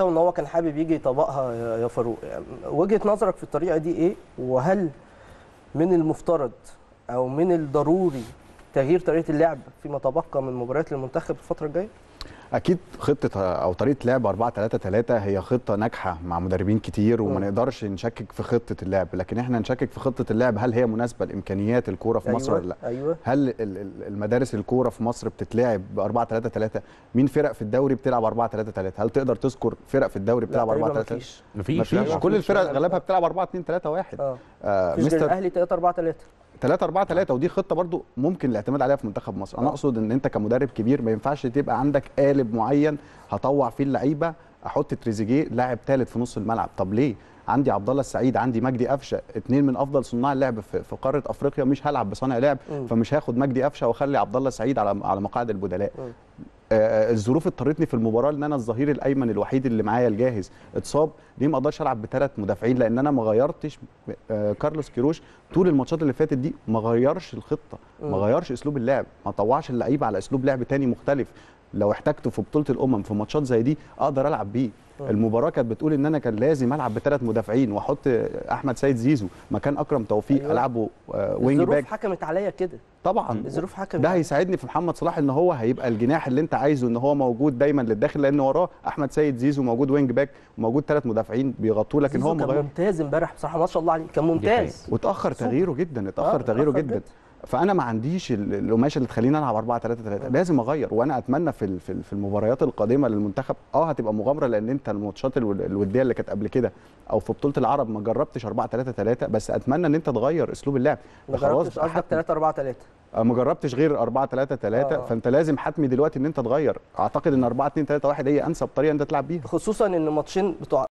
وان هو كان حابب يجي يطبقها يا فاروق. يعني وجهه نظرك في الطريقه دي ايه؟ وهل من المفترض او من الضروري تغيير طريقه اللعب فيما تبقى من مباريات المنتخب الفتره الجايه؟ اكيد خطه او طريقه لعب 4-3-3 هي خطه ناجحه مع مدربين كتير وما نقدرش نشكك في خطه اللعب، لكن احنا نشكك في خطه اللعب هل هي مناسبه لامكانيات الكوره في مصر ولا لا؟ هل المدارس الكوره في مصر بتتلعب ب 4-3-3؟ مين فرق في الدوري بتلعب 4-3-3؟ هل تقدر تذكر فرق في الدوري بتلعب 4-3-3؟ مفيش، كل الفرق غالبها بتلعب 4-2-3-1. مستر الاهلي 3-4-3 ودي خطه برضو ممكن الاعتماد عليها في منتخب مصر. انا اقصد ان انت كمدرب كبير ما ينفعش تبقى عندك قالب معين هطوع فيه اللعيبه، احط تريزيجيه لاعب ثالث في نص الملعب، طب ليه؟ عندي عبد الله السعيد، عندي مجدي قفشه، اثنين من افضل صناع اللعب في قاره افريقيا، مش هلعب بصانع لعب فمش هاخد مجدي قفشه واخلي عبد الله السعيد على مقاعد البدلاء. الظروف اضطرتني في المباراه ان انا الظهير الايمن الوحيد اللي معايا الجاهز اتصاب، ليه ما اقدرش العب بثلاث مدافعين؟ لان انا ما غيرتش. كارلوس كيروش طول الماتشات اللي فاتت دي ما غيرش الخطه، ما غيرش اسلوب اللعب، ما طوعش اللعيبه على اسلوب لعب تاني مختلف. لو احتاجته في بطوله الامم في ماتشات زي دي اقدر العب بيه. المباراه كانت بتقول ان انا كان لازم العب بثلاث مدافعين واحط احمد سيد زيزو مكان اكرم توفيق، العبه وينج باك. الظروف حكمت عليا كده طبعا، الظروف حكمت. ده هيساعدني في محمد صلاح ان هو هيبقى الجناح اللي انت عايزه، ان هو موجود دايما للداخل، لان وراه احمد سيد زيزو موجود وينج باك وموجود ثلاث مدافعين بيغطوه. لكن هو كان ممتاز امبارح بصراحه، ما شاء الله عليه، كان ممتاز وتاخر تغييره جدا، اتاخر تغييره جدا. فانا ما عنديش القماشه اللي تخليني العب 4-3-3، لازم اغير. وانا اتمنى في المباريات القادمه للمنتخب هتبقى مغامره، لان انت الماتشات الوديه اللي كانت قبل كده او في بطوله العرب ما جربتش 4-3-3، بس اتمنى ان انت تغير اسلوب اللعب. خلاص قصدك 3-4-3، ما جربتش غير 4-3-3، فانت لازم حتمي دلوقتي ان انت تغير. اعتقد ان 4-2-3-1 هي انسب طريقه انت تلعب بيها، خصوصا ان الماتشين بتوع